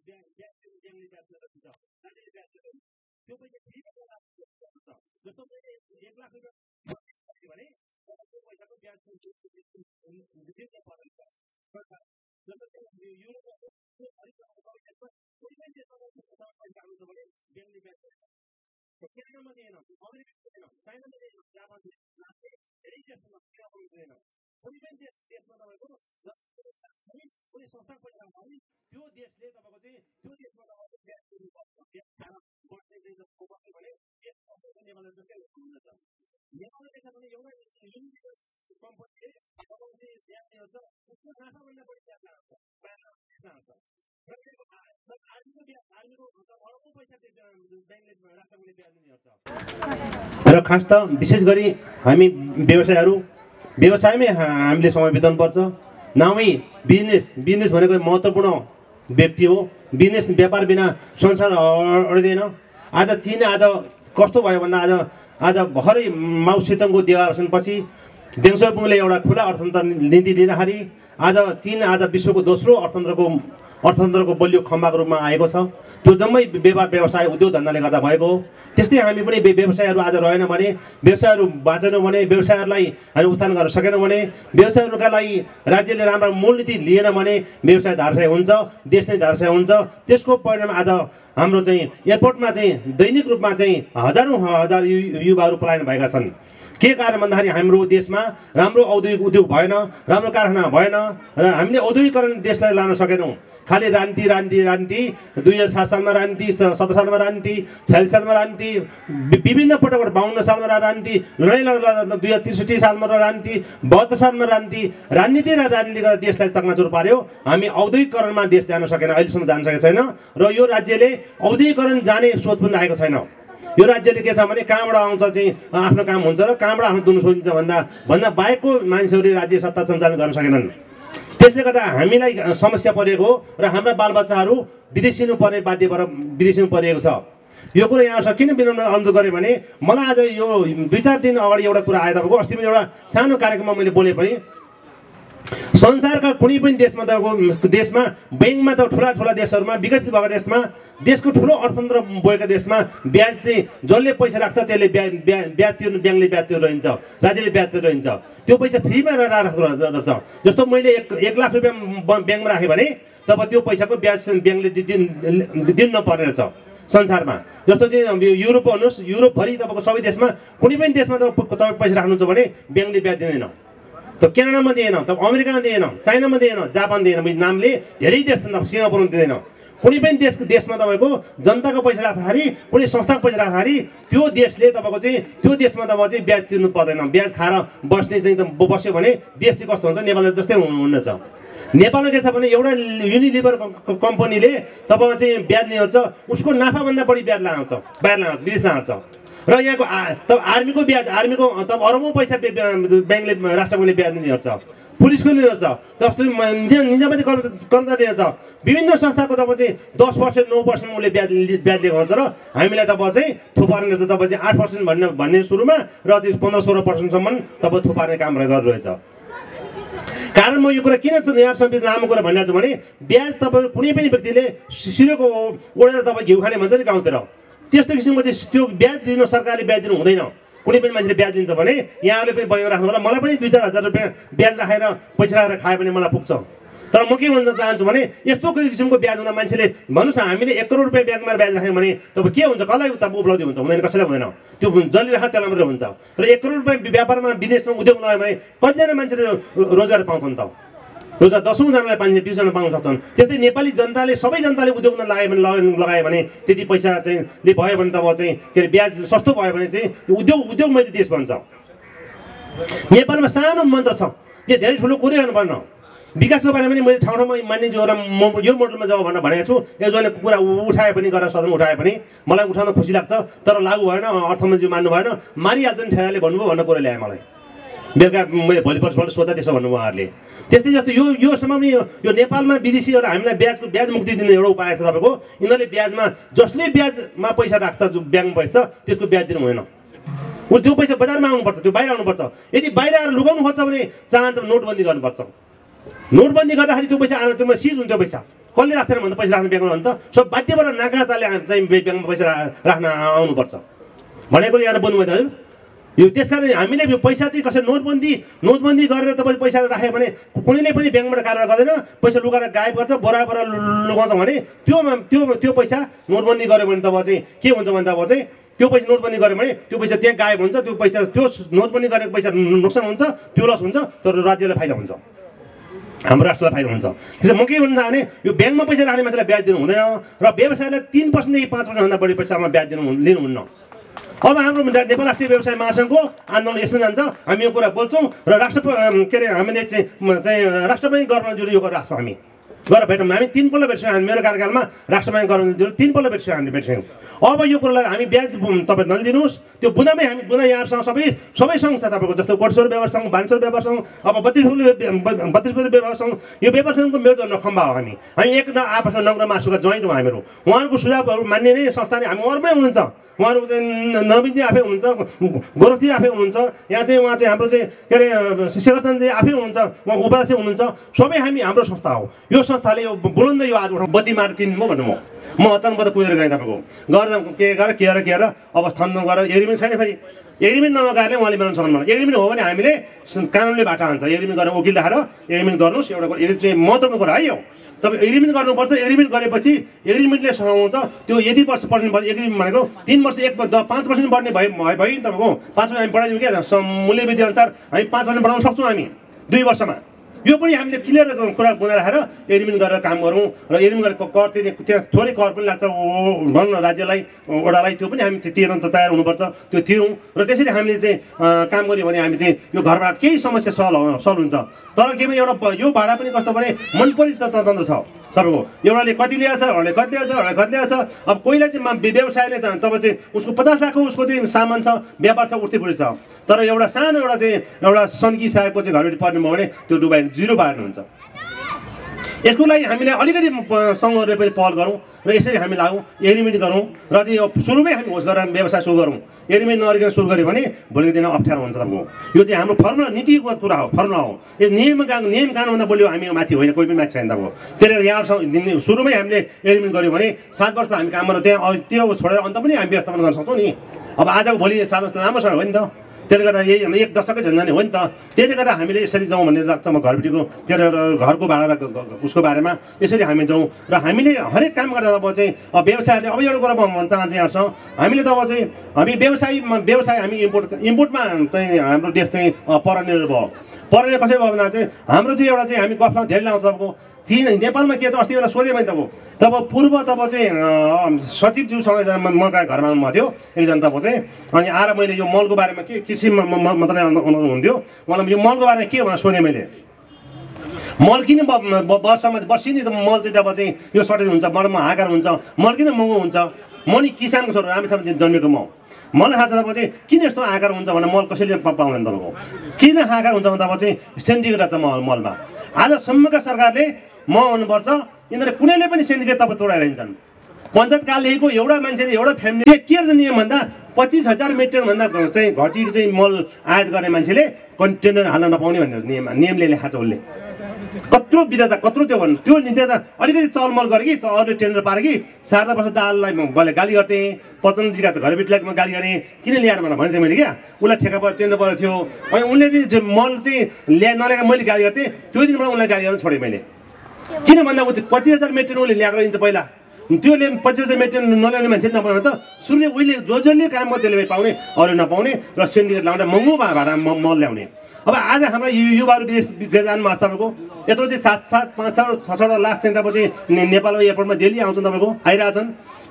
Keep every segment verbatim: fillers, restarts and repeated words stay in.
र खास त विशेष गरी हामी व्यवसायहरु व्यवसायमै हामीले समय बिताउनु पर्छ नामै बिजनेस बिजनेस भनेको महत्त्वपूर्ण व्यक्ति हो बिजनेस व्यापार बिना संसार अड्दैन आज चीन आज कस्तो भयो भन्दा आज आज भरै माउसेतङको देहावसनपछि देङ शाओपिङले एउटा खुला अर्थतन्त्र नीति दिनहारी आज चीन आज विश्वको दोस्रो अर्थतन्त्रको अर्थतन्त्रको बलियो खम्बाको रूपमा आएको छ त्यो जम्मै व्यापार व्यवसाय उद्योग धन्दाले गर्दा भएको हो त्यस्तै हामी पनि व्यवसायहरु आज रहेन भने व्यवसायहरु बाँचेन भने व्यवसायहरुलाई हामी उत्थान गर्न सकेन भने व्यवसायहरुका लागि राज्यले राम्रो मूल नीति लिएन भने व्यवसाय धराशय हुन्छ देश नै धराशय हुन्छ त्यसको परिणाम आज हाम्रो चाहिँ एयरपोर्टमा चाहिँ दैनिक रूपमा चाहिँ हजारौं हजार युवाहरु पलायन भएका छन् के कारण भन्दाखेरि हाम्रो देशमा राम्रो औद्योगिक उद्योग भएन राम्रो कारखाना भएन र हामीले औद्योगिकरण देशलाई लान सकेनौं खाली रान्ति रान्ति रान्ति दुई हजार सात सालमा रान्ति सत्र सालमा रान्ति छयालिस सालमा रान्ति विभिन्न पटकबाट बाहन्न सालमा रान्ति लडाईँ लड्दा दुई हजार त्रिसठी सालमा रान्ति बहत्तर सालमा रान्ति राजनीति र राजनीतिले गर्दा देशलाई चकनाचुर पार्यो हामी औद्योगिकरणमा देश जान सकेन अहिलेसम्म जान सकेको छैन र यो राज्यले औद्योगिकरण जाने सोच पनि राखेको छैन यो राज्यले के छ भने कहाँबाट आउँछ चाहिँ आफ्नो काम हुन्छ र कहाँबाट आफ्नो दुनु सोचिन्छ भन्दा भन्दा बाहेकको मानिसहरूले राज्य सत्ता सञ्चालन गर्न सकेनन् त्यसले गर्दा हामीलाई समस्या परेको हो र हाम्रा बालबच्चाहरू विदेशिनु पर्ने बाध्य भएर विदेशिनु परेको छ यो कुरा यहाँ किन बिनाउन अनुरोध गरे भने मलाई आज यो दुई चार दिन अगाडि एउटा कुरा आयो तपाईँको अस्ति पनि एउटा सानो कार्यक्रममा मैले बोले पनि संसारका कुनै पनि देशमा तपाईँको देशमा बैंकमा त ठुला ठुला देशहरूमा विकसित भएको देशमा देशको ठुलो अर्थतन्त्र बोकेको देशमा ब्याज चाहिँ जसले पैसा राख्छ त्यसले ब्याज ब्याज तिर्नु ब्याङ्कले ब्याज तिर्नु रहन्छ राज्यले ब्याज तिर्नु रहन्छ त्यो पैसा फ्रीमा राख्दो रहेछ जस्तो मैले एक एक लाख रुपियाँ ब्याङ्कमा राखेँ भने तब त्यो पैसाको ब्याज ब्याङ्कले दिन नपर्ने रहेछ संसारमा जस्तो चाहिँ युरोप हेर्नुहोस् युरोपभरि तपाईँको सबै देशमा कुनै पनि देशमा तपाईँ पैसा राख्नुहुन्छ भने ब्याङ्कले ब्याज दिँदैन त क्यानाडामा दिएन त अमेरिकामा दिएन चाइनामा दिएन जापान दिएन नामले धेरै देश छन् त सिङ्गापुरमा दिँदैन कुनै पनि देशको देशमा तपाईँको जनताको पैसा राख्दाखेरि कुनै संस्थाको पैसा राख्दाखेरि त्यो देशले तपाईँको चाहिँ त्यो देशमा तपाईँ चाहिँ ब्याज तिर्नु पर्दैन ब्याज खाएर बस्ने चाहिँ बस्यो भने देश चाहिँ कस्तो हुन्छ नेपाल जस्तै हुनुहुन्न छ नेपालमा के छ भने एउटा युनिलिभर कम्पनीले तपाईँ चाहिँ ब्याज लिन्छ उसको नाफाभन्दा बढी ब्याज लगाउँछ ब्याज लगाउँछ विदेश लगाउँछ र यहाँको तब आर्मीको ब्याज आर्मीको तब अरबौँ पैसा ब्याङ्कले राष्ट्रले ब्याज दिनेहरू छ पुलिसको लिनेहरू छ तब निजामती कर्मचारीहरू छ विभिन्न संस्थाको तब चाहिँ दस पर्सेन्ट नौ पर्सेन्ट उसले ब्याज ब्याज लिएको हुन्छ र हामीलाई तब चाहिँ थोपार्ने रहेछ तब चाहिँ आठ पर्सेन्ट भन्ने भन्ने सुरुमा र चाहिँ पन्ध्र सोह्र पर्सेन्टसम्म तब थोपार्ने काम गरिरहेछ कारण म यो कुरा किन यहाँ सम्बन्धित लामो कुरा भनिरहेको छु भने ब्याज तपाईँ कुनै पनि व्यक्तिले सिरोको ओढेर तपाईँ घिउ खाने भन्छ नि गाउँतिर त्यस्तो किसिमको चाहिँ त्यो ब्याज दिनु सरकारले ब्याज दिनु हुँदैन कुनै पनि मान्छेले ब्याज दिन्छ भने यहाँले पनि बैङ्क राख्नु होला मलाई पनि दुई चार हजार रुपियाँ ब्याज राखेर पैसा राखेर खायो भने मलाई पुग्छ तर म के भन्न चाहन्छु भने यस्तो किसिमको ब्याज हुँदा मान्छेले भन्नुहोस् हामीले एक करोड रुपियाँ ब्याङ्कमा ब्याज राख्यौँ भने तब के हुन्छ कसलाई तब उपलब्धि हुन्छ हुँदैन कसैलाई हुँदैन त्यो जसले राख त्यसलाई मात्रै हुन्छ तर एक करोड रुपियाँ व्यापारमा विदेशमा उद्योग लगायो भने कतिजना मान्छेले रोजगार पाउँछन् त रोजगार दसौँजनालाई पाँच बिसजना पाउन सक्छन् त्यस्तै नेपाली जनताले सबै जनताले उद्योगमा लगायो भने लगायो भने त्यति पैसा चाहिँ ले भयो भने तब चाहिँ के अरे ब्याज सस्तो भयो भने चाहिँ उद्योग उद्योग मैले देश भन्छ नेपालमा सानो मन्त्र छ यो धेरै ठुलो कुरै गर्नुपर्न विकासको बारेमा पनि मैले ठाउँ ठाउँमा मानिसहरूलाई म यो मोडलमा जाऊ भनेर भनेको छु एकजनाले कुरा उठाए पनि गरेर सदन उठाए पनि मलाई उठाउन खुसी लाग्छ तर लागु भएन अर्थमन्त्री मान्नु भएन मारिहाल्छ नि ठेगाले भन्नुभयो भन्ने कुरा ल्याएँ मलाई बेलुका मैले भोलि पर्सिबाट सोद्धा त्यसो भन्नु उहाँहरूले त्यस्तै जस्तो यो योसम्म पनि यो नेपालमा विदेशीहरू हामीलाई ब्याजको ब्याज मुक्ति दिने एउटा उपाय छ तपाईँको यिनीहरूले ब्याजमा जसले ब्याजमा पैसा राख्छ जो ब्याङ्क पैसा त्यसको ब्याज दिनु हुँदैन ऊ त्यो पैसा बजारमा आउनुपर्छ त्यो बाहिर आउनुपर्छ यदि बाहिर आएर लुगाउनु खोज्छ भने चाहन्छ नोटबन्दी गर्नुपर्छ नोटबन्दी गर्दाखेरि त्यो पैसा आएर त्योमा सिज हुन्छ पैसा कसले राख्दैन भन्दा पैसा राख्न बेग्नु भने त सब बाध्य भएर नागाचाले चाहिँ बेग्नु पैसा राख्न आउनु पर्छ भनेको यहाँ बुझ्नु भयो यो त्यसकारण हामीले यो पैसा चाहिँ कसरी नोटबन्दी नोटबन्दी गरेर तपाईले पैसा राखे भने कुनैले पनि बैंकबाट कारोबार गर्दैन पैसा लुकाएर गायब गर्छ बोरा बोरा लुकाउँछ भने त्यो त्यो त्यो पैसा नोटबन्दी गर्यो भने तब चाहिँ के हुन्छ भने तब चाहिँ त्यो पैसा नोटबन्दी गर्यो भने त्यो पैसा त्यहाँ गायब हुन्छ त्यो पैसा त्यो नोटबन्दी गरेको पैसा नोक्सान हुन्छ त्यो लस हुन्छ तर राज्यलाई फाइदा हुन्छ हाम्रो राष्ट्रलाई फाइदा हुन्छ त्यसै म के भन्न चाहने यो बैंकमा पैसा राख्ने मान्छेलाई ब्याज दिनु हुँदैन र व्यवसायलाई तीन प्रतिशत देखि पाँच प्रतिशत भन्दा बढी पैसामा ब्याज दिनु लिनुहुन्न अब हाम्रो नेपाल राष्ट्रिय व्यवसाय महासंघको आन्दोलन यसमा जान्छ हामी यो कुरा बोल्छौं र राष्ट्र के रे हामीले चाहिँ चाहिँ राष्ट्रमै गर्न जुरे यो गरिरहेछौं हामी गरेर भेटौं हामी तीन पल्ट भेट्छौं हामी मेरो कार्यकालमा राष्ट्रमै गर्न जुरे तीन पल्ट भेट्छौं हामी भेट्छौं अब यो कुरालाई हामी ब्याज तपाई नदिनुस् त्यो बुनामै हामी बुना यारसँग सबै सबै संघ छ तपाईको जस्तो कोटसोर व्यवसाय संघ बान्सोर व्यवसाय संघ अब बत्तीस बत्तीस व्यवसाय संघ यो व्यवसाय संघको मेरुदण्ड खम्बा हो हामी हामी एक आपसमा नङ्ग्रा मासुका जोइन्ट हो हामीहरु उहाँहरुको सुझावहरु मान्ने नै संस्थाले हामी उहाँहरु पनि हुनुहुन्छ उहाँहरु चाहिँ नवीनजी आफै हुनुहुन्छ गोरखजी आफै हुनुहुन्छ यहाँ चाहिँ उहाँ चाहिँ हाम्रो चाहिँ के अरे शेखरचन्दजी आफै हुनुहुन्छ उहाँ उपाध्यक्ष हुनुहुन्छ सबै हामी हाम्रो संस्था हो यो संस्थाले यो बुलन्द यो आज उठाउँ बद्दी मार किन्नु भन्नु म म हतनबाट कुदेर गएँ तपाईँको गर्दा के गरेर के गरेर के गरेर अब स्थानान्तरण गरेर एग्रिमेन्ट छैन फेरि एग्रिमेन्ट नगर्ने उहाँले बनाउन सक्नुहुन्न एग्रिमेन्ट हो भने हामीले कानुनले बाटा हान्छ एग्रिमेन्ट गरेर वकिल राखेर एग्रिमेन्ट गर्नुहोस् एउटा यदि चाहिँ महत्त्वको कुरा है यो तपाईं एग्रिमेन्ट गर्नुपर्छ एग्रिमेन्ट गरेपछि एग्रिमेन्टले समाउँछ त्यो यदि वर्ष पर्ने एग्रिमेन्ट भनेको तीन वर्ष एक पाँच वर्ष बढ्ने भए भयो नि तपाईँको पाँच वर्ष हामी बढाइदिउँ क्या मूल्य वृद्धि अनुसार हामी पाँच वर्ष बढाउन सक्छौँ हामी दुई वर्षमा यो पनि हामीले क्लियर कुरा बनाएर एग्रिमेन्ट गरेर काम गरौँ र एग्रिमेन्ट गरेको कर तिर्ने त्यहाँ थोरै कर पनि लाग्छ भनौँ न राज्यलाई वडालाई त्यो पनि हामी तिर्न त तयार हुनुपर्छ त्यो तिरौँ र त्यसरी हामीले चाहिँ काम गऱ्यो भने हामी चाहिँ यो घरबाट केही समस्या सल्भ सल्भ हुन्छ तर के भने एउटा यो भाडा पनि कस्तो भने मनपरी तन्त्र छ तपाईँको एउटाले कति ल्याएछ अरूले कति ल्याएछ अरूले कति ल्याएछ अब कोहीलाई चाहिँ व्यवसायले त तब चाहिँ उसको पचास लाखको उसको चाहिँ सामान छ व्यापार छ उठ्दै पुर्छ तर एउटा सानो एउटा चाहिँ एउटा सन्की साहेबको चाहिँ घरबाट पर्ने भयो भने त्यो डुबाइ जिरो पार्नुहुन्छ यसको लागि हामीले अलिकति सङ्घहरूले पनि पहल गरौँ र यसरी हामी लागौँ एग्रिमेन्ट गरौँ र चाहिँ यो सुरुमै हामी होस् गरेर व्यवसाय सुरु गरौँ एग्रिमेन्ट नगरिकन सुरु गऱ्यो भने भोलिको दिन अप्ठ्यारो हुन्छ तपाईँको यो चाहिँ हाम्रो फर्मुला नीतिगत कुरा हो फर्मुला हो यो नियम नियम कानुनभन्दा बोल्यो हामी माथि होइन कोही पनि माथि छैन तपाईँको त्यसले यहाँहरूसँग सुरुमै हामीले एग्रिमेन्ट गऱ्यौँ भने सात वर्ष हामी काम गरेर त्यहाँ त्यो छोडेर अन्त पनि हामी व्यवस्थापन गर्न सक्छौँ नि अब आजको भोलि सात वर्ष लामो समय हो नि त त्यसले गर्दा यही एक दशकै झन्झानी हो नि त त्यसले गर्दा हामीले यसरी जाउँ भन्ने लाग्छ म घरबिटीको के अरे घरको भाडा उसको बारेमा यसरी हामी जाउँ र हामीले हरेक काम गर्दा अब चाहिँ व्यवसायले अब एउटा कुरा म चाहन्छु यहाँसँग हामीले तब चाहिँ हामी व्यवसायमा व्यवसाय हामी इम्पोर्ट इम्पोर्टमा चाहिँ हाम्रो देश चाहिँ परनिर्भर भयो परनिर्भर कसरी भयो भन्दा चाहिँ हाम्रो चाहिँ एउटा चाहिँ हामी गफमा धेरै लाउँछ अब चिन नेपालमा के छ अस्ति एउटा सोधेँ मैले तब तब पूर्व तब चाहिँ सचिवज्यूसँग एकजना म घरमा आउनुभएको थियो एकजना तब चाहिँ अनि आएर मैले यो मलको बारेमा के कृषि मन्त्रालय हुनुहुन्थ्यो उहाँलाई यो मलको बारेमा के भनेर सोधेँ मैले मल किन वर्षमा वर्षी नि त मल चाहिँ तब चाहिँ यो सर्टेज हुन्छ मलमा हाहाकार हुन्छ मल किन महँगो हुन्छ म नि किसानको छोरा राम्रोसँग जन्मेको म मलाई थाहा छ तब चाहिँ किन यस्तो आकार हुन्छ भने मल कसैले पाउँदैन तपाईँको किन आकार हुन्छ भने तब चाहिँ सेन्डिकेट छ मल मलमा आजसम्मका सरकारले म हुनुपर्छ यिनीहरू कुनैले पनि सेन्डिकेट तब तोडाइरहन्छन् पञ्चायत कालदेखिको एउटा मान्छेले एउटा फ्यामिली के नियमभन्दा पच्चिस हजार मेट्रिकभन्दा चाहिँ घटी चाहिँ मल आयात गर्ने मान्छेले कन्टेनर हाल्न नपाउने भनेर नियम नियमले लेखाएको छ उसले कत्रो विधाता कत्रो त्यो भन्नु त्यो विधाता अलिकति चलमल गरेँ कि अरूले टेन्डर पारेँ कि शारदा प्रसाद दाललाई मैले गाली गर्थेँ पचनजीका घरबिटलाई म गाली गरेँ किन ल्याएर भनेर भनेको थिएँ मैले क्या उसलाई ठेका पर टेन्डर परेको थियो अनि उसले चाहिँ मल चाहिँ ल्या नल्याएर मैले गाली गर्थेँ त्यो दिनबाट उसलाई गाली गरेर छोडेँ मैले किन भन्दा ऊ पच्चिस हजार मेट्रिक उसले ल्याएर दिन्छ पहिला त्यो पच्चिस हजार मेट्रिक नल्याउने मान्छेले नपाउने त सुरुले उहिले जो जसले काम गर्यो त्यसले पाउने अरू नपाउने र सेन्डिकेट लाउँदा महँगो भाडा मल ल्याउने अब आज हाम्रा युवाहरू विदेश जानुभएको छ तपाईँको यत्रो चाहिँ सात सात पाँच छ छवटा लास चाहिँ तब चाहिँ नेपालमा एयरपोर्टमा डेली आउँछन् तपाईँको आइरहेछन्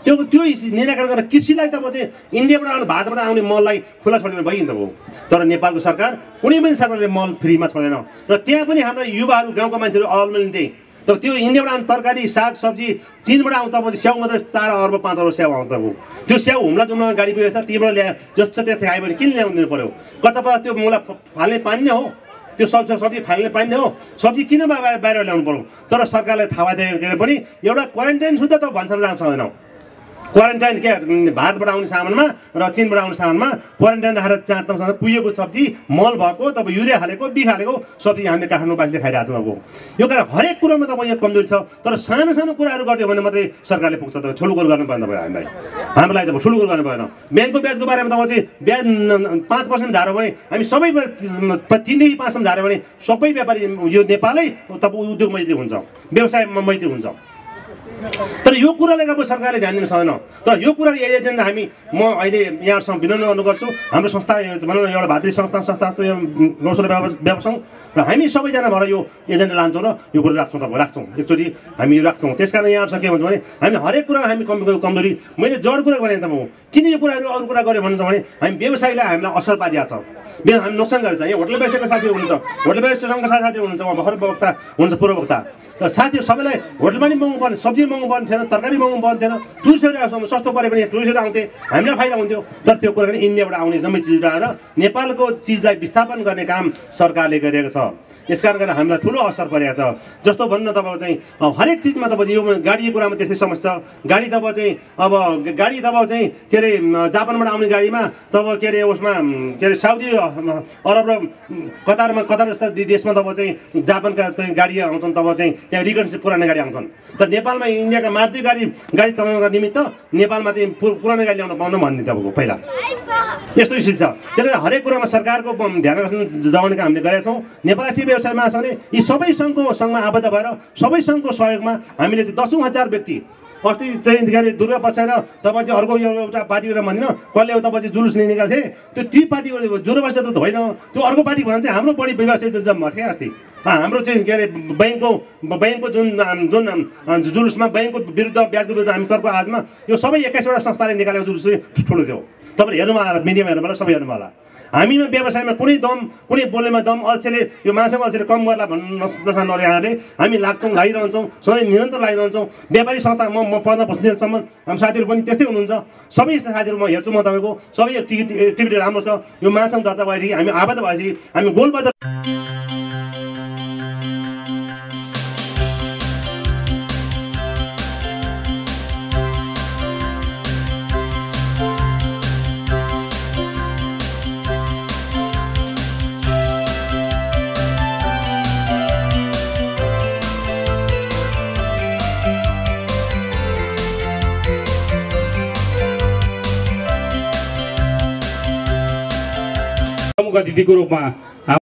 त्यो त्यो निराकरण गरेर कृषिलाई तब चाहिँ इन्डियाबाट आउने भारतबाट आउने मललाई खुला छोड्नु भयो नि त हो तर नेपालको सरकार कुनै पनि सरकारले मल फ्रीमा छोडेन र त्यहाँ पनि हाम्रा युवाहरू गाउँका मान्छेहरू अल्मलिँदै तब त्यो इन्डियाबाट आउने तरकारी साग सब्जी चिनबाट आउँछ तब स्याउ मात्रै चार अर्ब पाँच अर्ब स्याउ आउँछ तब त्यो स्याउ हुम्ला जुम्ला गाडी पुगेको छ तीबाट ल्याए जस छ त्यहाँ खायो भने किन ल्याउनु दिनु पऱ्यो कता पता त्यो मलाई फाल्ने पानी नै हो त्यो सब्जी सब्जी फाल्ने पानी नै हो सब्जी किन बाहिर ल्याउनु पऱ्यो तर सरकारलाई थाहा भइदिएर पनि एउटा क्वारेन्टाइन सुद्धा त भन्छन् जान सक्दैनौँ क्वारेन्टाइन के भात बढाउने सामानमा र चिन बढाउने सामानमा क्वारेन्टाइन राखेर चार तमसँग पुगेको सब्जी मल भएको तब युरिया हालेको बि हालेको सब्जी हामीले काठमाडौँवासीले खाइराछ अब यो कुरा हरेक कुरामा त यो कमजोरी छ तर सानो सानो कुराहरु गर्दियो भने मात्रै सरकारले पुग्छ त ठुलो गोल गर्नु पर्दैन भयो हामीलाई हामीलाई त ठुलो गोल गर्नु भएन ब्याजको ब्याजको बारेमा त चाहिँ ब्याज पाँच प्रतिशत झार्यो भने हामी सबै तीन देखि पाँच सम्म झार्यो भने सबै व्यापारी यो नेपालै तब उद्योग मैत्री हुन्छ व्यवसाय मैत्री हुन्छ तर यो कुरालाई अब सरकारले ध्यान दिन सक्दैन तर यो कुरा एजेन्डा हामी म अहिले यहाँहरुसँग विनम्र अनुरोध गर्छु हाम्रो संस्था भनौं न एउटा भातृ संस्था संस्था त्यो गौशाला व्यवसाय र हामी सबैजना भएर यो एजेन्डा लान्छौं र यो कुरा राख्छौं त राख्छौं एकचोटी हामी यो राख्छौं त्यसकारण यहाँहरु के भन्छ भने हामी हरेक कुरा हामी कमजोरी मैले जड कुरा गरे त म किन यो कुराहरु अरु कुरा गरे भन्नुहुन्छ भने हामी व्यवसायलाई हामीलाई असर पारिरहेछ बेन हामी नोक्सान गरेछ यहाँ होटल व्यवसायका साथी हुनुहुन्छ होटल व्यवसायका साथी हुनुहुन्छ उहाँ भर्खर वक्ता हुनुहुन्छ पूर्व वक्ता र साथीहरु सबैलाई होटलमा नि महँगो पर्ने सब्जी महँगो पर्ने थिएन तरकारी महँगो पर्ने थिएन टुरिस्टहरु आउँछ सस्तो परे पनि टुरिस्टहरु आउँथे हामीलाई फाइदा हुन्थ्यो तर त्यो कुरा पनि इन्डियाबाट आउने जम्मै चिज उठाएर नेपालको चीजलाई विस्थापन गर्ने काम सरकारले गरेको छ यसकारण गर्दा हामीलाई ठुलो असर परेको छ जस्तो भन्नु तपाईँ चाहिँ हरेक चीजमा तपाईँ यो गाडीको कुरामा त्यस्तै समस्या गाडी तपाईँ चाहिँ अब गाडी तपाईँ चाहिँ के अरे जापानबाट आउने गाडीमा तब के अरे उसमा के अरे साउदी अरब र कतारमा कतार जस्ता देशमा तब चाहिँ जापानका गाडी आउँछन् तब चाहिँ त्यहाँ रिकन्डिसन पुरानो गाडी आउँछन् तर नेपालमा इन्डियाका मातृ गाडी गाडी चलाउनको निमित्त नेपालमा चाहिँ पुरानो गाडी ल्याउन पाउनु भन्ने तपाईँको पहिला यस्तो स्थिति छ त्यसले हरेक कुरामा सरकारको ध्यान राख्नु जमाउने काम हामीले गरेका छौँ नेपाल टिभी व्यवसाय महासङ्घले यी सबै सङ्घको सङ्घमा आबद्ध भएर सबै सङ्घको सहयोगमा हामीले चाहिँ दसौँ हजार व्यक्ति अस्ति चाहिँ के दुर्गा पछाएर तपाईँ चाहिँ अर्को एउटा पार्टी गरेर भन्दिनँ कसले तपाईँ चाहिँ जुलुस निकालेको थिए त्यो ती पार्टी जुरो व्यवसाय त होइन त्यो अर्को पार्टी भन्दा चाहिँ हाम्रो बढी व्यवसाय जम्मा थियो अस्ति हाम्रो चाहिँ के अरे बैङ्कको बैङ्कको जुन जुन जुलुसमा बैङ्कको विरुद्ध ब्याजको विरुद्ध हामी तर्फ आजमा यो सबै एक्काइसवटा संस्थाले निकालेको जुलुस चाहिँ ठुलो थियो तपाईँले हेर्नुभयो होला मिडियामा हेर्नुभयो होला सबै हेर्नुभयो होला हामीमा व्यवसायमा कुनै दम कुनै बोल्नेमा दम अल्छेले यो महासङ्घ अल्छेले कम गर्ला भन्नु प्रश्न नल्याएर हामी लाग्छौँ लागिरहन्छौँ सधैँ निरन्तर लागिरहन्छौँ व्यापारी संस्था म म पढ्दा बस्नेसम्म हाम्रो साथीहरू पनि त्यस्तै हुनुहुन्छ सबै साथीहरू म हेर्छु म तपाईँको सबै एक्टिभिटी राम्रो छ यो महासङ्घ दर्ता भएदेखि हामी आबद्ध भएपछि हामी गोलबद्ध दिदीको रूपमा